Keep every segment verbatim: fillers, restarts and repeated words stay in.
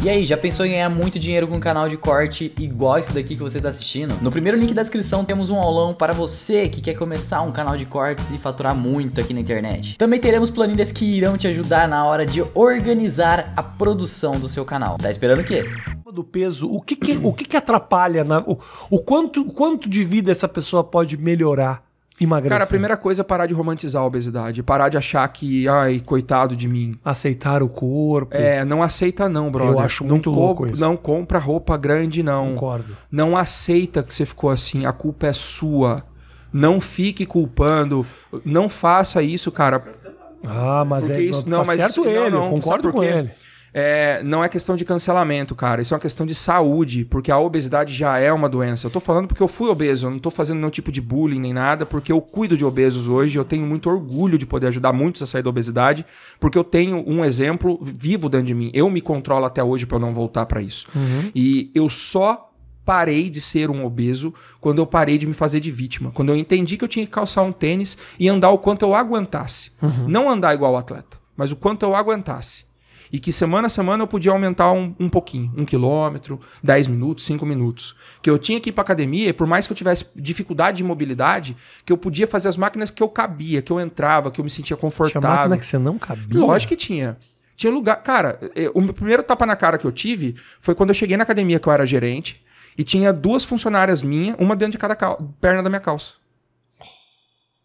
E aí, já pensou em ganhar muito dinheiro com um canal de corte igual esse daqui que você está assistindo? No primeiro link da descrição temos um aulão para você que quer começar um canal de cortes e faturar muito aqui na internet. Também teremos planilhas que irão te ajudar na hora de organizar a produção do seu canal. Tá esperando o quê? Do peso, o que, que, o que, que atrapalha, na, o, o quanto, quanto de vida essa pessoa pode melhorar? Emagrecer. Cara, a primeira coisa é parar de romantizar a obesidade. Parar de achar que, ai, coitado de mim. Aceitar o corpo. É, não aceita não, brother. Eu acho muito louco isso. Não compra roupa grande, não. Concordo. Não aceita que você ficou assim. A culpa é sua. Não fique culpando. Não faça isso, cara. Ah, mas é... Isso, não, tá mas certo isso, ele. Não, não, concordo com ele. É, não é questão de cancelamento, cara. Isso é uma questão de saúde, porque a obesidade já é uma doença. Eu tô falando porque eu fui obeso, eu não tô fazendo nenhum tipo de bullying nem nada, porque eu cuido de obesos hoje, eu tenho muito orgulho de poder ajudar muitos a sair da obesidade, porque eu tenho um exemplo vivo dentro de mim. Eu me controlo até hoje pra eu não voltar pra isso. Uhum. E eu só... parei de ser um obeso quando eu parei de me fazer de vítima. Quando eu entendi que eu tinha que calçar um tênis e andar o quanto eu aguentasse. Uhum. Não andar igual o atleta, mas o quanto eu aguentasse. E que semana a semana eu podia aumentar um, um pouquinho. Um quilômetro, dez minutos, cinco minutos. Que eu tinha que ir pra academia e por mais que eu tivesse dificuldade de mobilidade, que eu podia fazer as máquinas que eu cabia, que eu entrava, que eu me sentia confortável. Tinha máquina que você não cabia? Lógico que tinha. Tinha lugar... Cara, o meu primeiro tapa na cara que eu tive foi quando eu cheguei na academia que eu era gerente e tinha duas funcionárias minhas, uma dentro de cada perna da minha calça.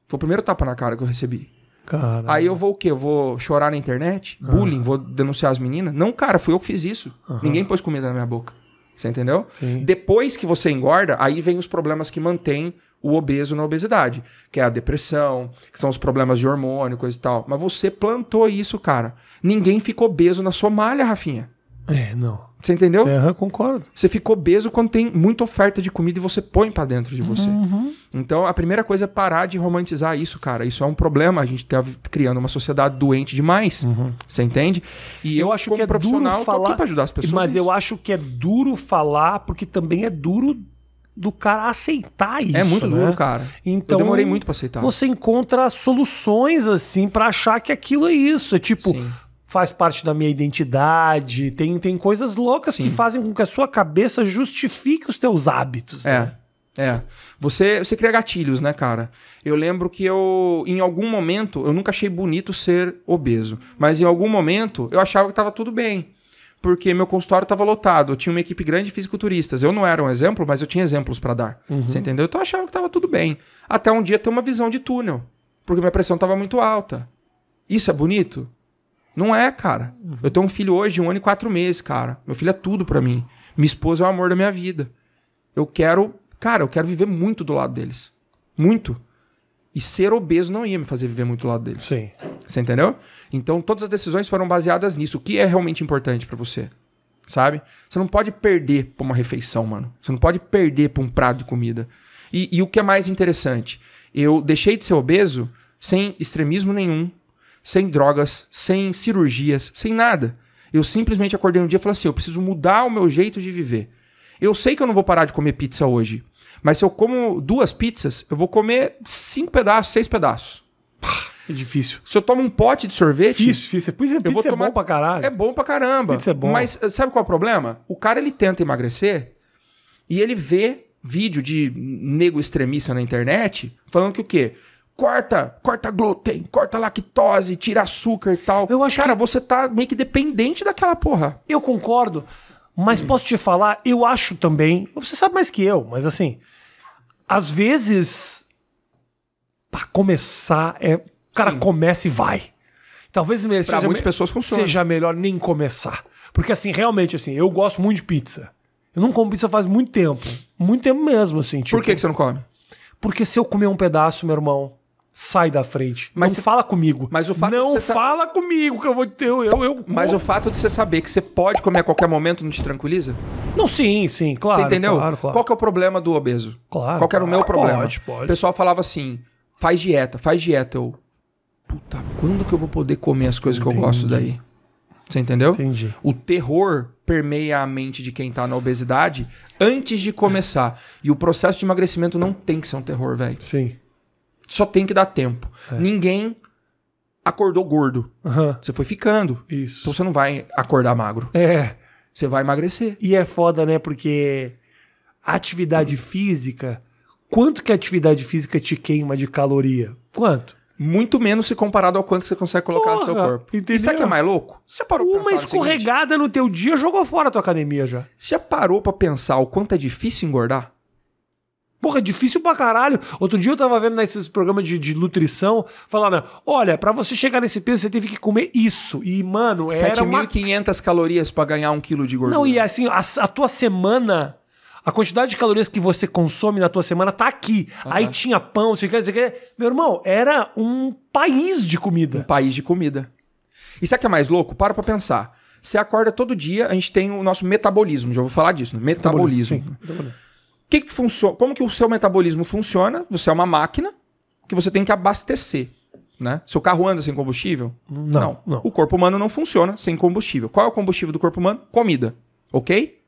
Foi o primeiro tapa na cara que eu recebi. Caramba. Aí eu vou o quê? Eu vou chorar na internet? Uhum. Bullying? Vou denunciar as meninas? Não, cara, fui eu que fiz isso. Uhum. Ninguém pôs comida na minha boca. Você entendeu? Sim. Depois que você engorda, aí vem os problemas que mantém o obeso na obesidade. Que é a depressão, que são os problemas de hormônio, coisa e tal. Mas você plantou isso, cara. Ninguém ficou obeso na sua malha, Rafinha. É, não. Você entendeu? Uhum, concordo. Você ficou obeso quando tem muita oferta de comida e você põe pra dentro de você. Uhum. Então, a primeira coisa é parar de romantizar isso, cara. Isso é um problema. A gente tá criando uma sociedade doente demais. Uhum. Você entende? E eu, eu acho como que é profissional, duro falar, tô aqui pra ajudar as pessoas. Mas eu acho que é duro falar, porque também é duro do cara aceitar isso. É muito né? duro, cara. Então, eu demorei muito pra aceitar. Você encontra soluções, assim, pra achar que aquilo é isso. É tipo... Sim. Faz parte da minha identidade, tem, tem coisas loucas Sim. que fazem com que a sua cabeça justifique os teus hábitos. É, né? é. Você, você cria gatilhos, né, cara? Eu lembro que eu, em algum momento, eu nunca achei bonito ser obeso, mas em algum momento eu achava que tava tudo bem, porque meu consultório tava lotado, eu tinha uma equipe grande de fisiculturistas, eu não era um exemplo, mas eu tinha exemplos pra dar, uhum. você entendeu? Então eu achava que tava tudo bem, até um dia ter uma visão de túnel, porque minha pressão tava muito alta. Isso é bonito? Não é, cara. Uhum. Eu tenho um filho hoje de um ano e quatro meses, cara. Meu filho é tudo pra mim. Minha esposa é o amor da minha vida. Eu quero... Cara, eu quero viver muito do lado deles. Muito. E ser obeso não ia me fazer viver muito do lado deles. Sim. Você entendeu? Então, todas as decisões foram baseadas nisso. O que é realmente importante pra você? Sabe? Você não pode perder pra uma refeição, mano. Você não pode perder pra um prato de comida. E, e o que é mais interessante? Eu deixei de ser obeso sem extremismo nenhum. Sem drogas, sem cirurgias, sem nada. Eu simplesmente acordei um dia e falei assim, eu preciso mudar o meu jeito de viver. Eu sei que eu não vou parar de comer pizza hoje, mas se eu como duas pizzas, eu vou comer cinco pedaços, seis pedaços. É difícil. Se eu tomo um pote de sorvete... Difícil, difícil. Pizza, pizza eu vou tomar... é bom pra caralho. É bom pra caramba. Pizza é bom. Mas sabe qual é o problema? O cara, ele tenta emagrecer e ele vê vídeo de nego extremista na internet falando que o quê? Corta, corta glúten, corta lactose, tira açúcar e tal. Eu acho Cara, que... você tá meio que dependente daquela porra. Eu concordo, mas hum. posso te falar, eu acho também... Você sabe mais que eu, mas assim... Às vezes, pra começar, é, o cara Sim. começa e vai. Talvez mesmo pra seja, muitas me... pessoas funciona. Seja melhor nem começar. Porque assim, realmente, assim, eu gosto muito de pizza. Eu não como pizza faz muito tempo. Muito tempo mesmo, assim. Tipo... Por que, que você não come? Porque se eu comer um pedaço, meu irmão... Sai da frente. Mas não você... fala comigo. Mas o fato não fala sa... comigo que eu vou ter. Eu, eu, eu... Mas o fato de você saber que você pode comer a qualquer momento não te tranquiliza? Não, sim, sim, claro. Você entendeu? Claro, claro. Qual que é o problema do obeso? Claro. Qual que era claro. o meu problema? Pode, pode. O pessoal falava assim: faz dieta, faz dieta. Eu. Puta, quando que eu vou poder comer as coisas Entendi. que eu gosto daí? Você entendeu? Entendi. O terror permeia a mente de quem tá na obesidade antes de começar. E o processo de emagrecimento não tem que ser um terror, velho. Sim. Só tem que dar tempo. É. Ninguém acordou gordo. Uhum. Você foi ficando. Isso. Então você não vai acordar magro. É. você vai emagrecer. E é foda, né? Porque atividade física... Quanto que a atividade física te queima de caloria? Quanto? Muito menos se comparado ao quanto você consegue colocar Porra, no seu corpo. Entendeu? E sabe o que é mais louco? Você parou pra pensar uma escorregada no, no teu dia, jogou fora a tua academia já. Você já parou pra pensar o quanto é difícil engordar? Porra, é difícil pra caralho. Outro dia eu tava vendo nesses programas de, de nutrição, falando, olha, pra você chegar nesse peso, você teve que comer isso. E, mano, era sete mil e quinhentas uma... calorias pra ganhar um quilo de gordura. Não, e assim, a, a tua semana... A quantidade de calorias que você consome na tua semana tá aqui. Uhum. Aí tinha pão, você quer dizer... Meu irmão, era um país de comida. Um país de comida. E sabe o que é mais louco? Para pra pensar. Você acorda todo dia, a gente tem o nosso metabolismo. Já vou falar disso, né? Metabolismo. metabolismo. Que que funciona? Como que o seu metabolismo funciona? Você é uma máquina que você tem que abastecer. Né? Seu carro anda sem combustível? Não, não. não. O corpo humano não funciona sem combustível. Qual é o combustível do corpo humano? Comida. Ok?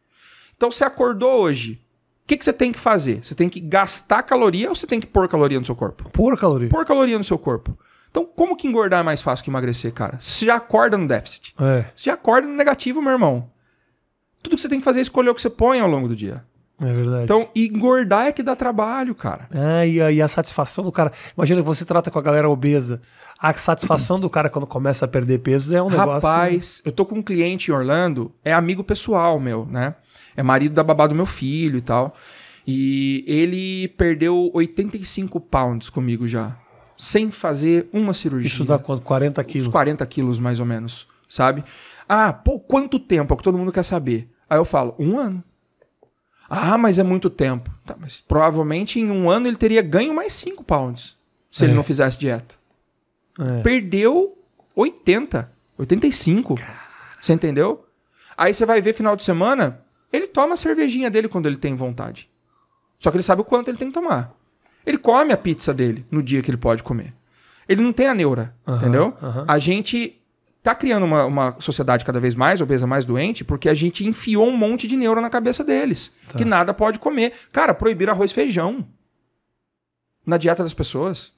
Então, você acordou hoje, o que, que você tem que fazer? Você tem que gastar caloria ou você tem que pôr caloria no seu corpo? Pôr caloria. Pôr caloria no seu corpo. Então, como que engordar é mais fácil que emagrecer, cara? Você já acorda no déficit. É. Você já acorda no negativo, meu irmão. Tudo que você tem que fazer é escolher o que você põe ao longo do dia. É verdade. Então, engordar é que dá trabalho, cara. Ah, e a, e a satisfação do cara... Imagina que você trata com a galera obesa. A satisfação do cara quando começa a perder peso é um negócio... Rapaz, eu tô com um cliente em Orlando, é amigo pessoal meu, né? É marido da babá do meu filho e tal. E ele perdeu oitenta e cinco pounds comigo já. Sem fazer uma cirurgia. Isso dá quanto? quarenta quilos? Uns quarenta quilos mais ou menos, sabe? Ah, pô, quanto tempo? É o que todo mundo quer saber. Aí eu falo, um ano. Ah, mas é muito tempo. Tá, mas provavelmente em um ano ele teria ganho mais cinco pounds. Se é. ele não fizesse dieta. É. Perdeu oitenta, oitenta e cinco. Cara. Você entendeu? Aí você vai ver final de semana... Ele toma a cervejinha dele quando ele tem vontade. Só que ele sabe o quanto ele tem que tomar. Ele come a pizza dele no dia que ele pode comer. Ele não tem a neura, uhum, entendeu? Uhum. A gente tá criando uma, uma sociedade cada vez mais obesa, mais doente, porque a gente enfiou um monte de neura na cabeça deles. Tá. Que nada pode comer. Cara, proibiram arroz e feijão na dieta das pessoas.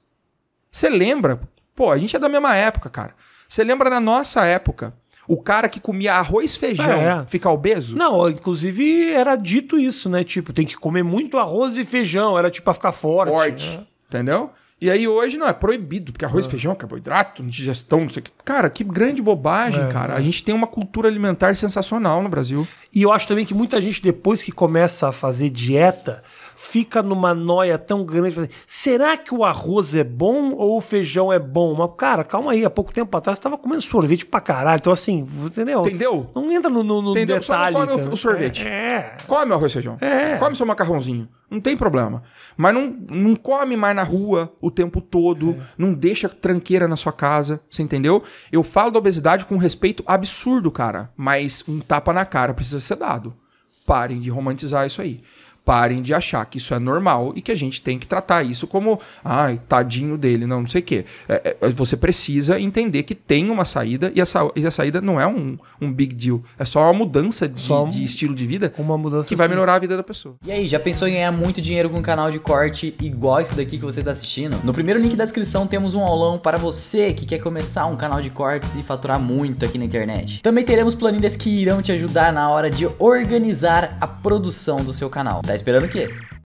Você lembra? Pô, a gente é da mesma época, cara. Você lembra da nossa época? O cara que comia arroz e feijão é. ficar obeso? Não, inclusive era dito isso, né? Tipo, tem que comer muito arroz e feijão. Era tipo pra ficar forte. Forte, né? Entendeu? E aí hoje não, é proibido. Porque arroz e é. feijão, carboidrato, indigestão, não sei o que. Cara, que grande bobagem, é, cara. É. A gente tem uma cultura alimentar sensacional no Brasil. E eu acho também que muita gente, depois que começa a fazer dieta... Fica numa noia tão grande. Será que o arroz é bom ou o feijão é bom? Mas, cara, calma aí. Há pouco tempo atrás você tava comendo sorvete pra caralho. Então, assim, entendeu? Entendeu? Não entra no, no, no entendeu? detalhe. Só não come então. o sorvete. É. Come o arroz e feijão. É. Come seu macarrãozinho. Não tem problema. Mas não, não come mais na rua o tempo todo. É. Não deixa tranqueira na sua casa. Você entendeu? Eu falo da obesidade com um respeito absurdo, cara. Mas um tapa na cara precisa ser dado. Parem de romantizar isso aí. Parem de achar que isso é normal e que a gente tem que tratar isso como ah, tadinho dele, não, não sei o quê. É, é, você precisa entender que tem uma saída e essa, e a saída não é um, um big deal. É só uma mudança de, só um, de estilo de vida uma mudança que vai assim. melhorar a vida da pessoa. E aí, já pensou em ganhar muito dinheiro com um canal de corte igual esse daqui que você está assistindo? No primeiro link da descrição temos um aulão para você que quer começar um canal de cortes e faturar muito aqui na internet. Também teremos planilhas que irão te ajudar na hora de organizar a produção do seu canal. Tá esperando o quê?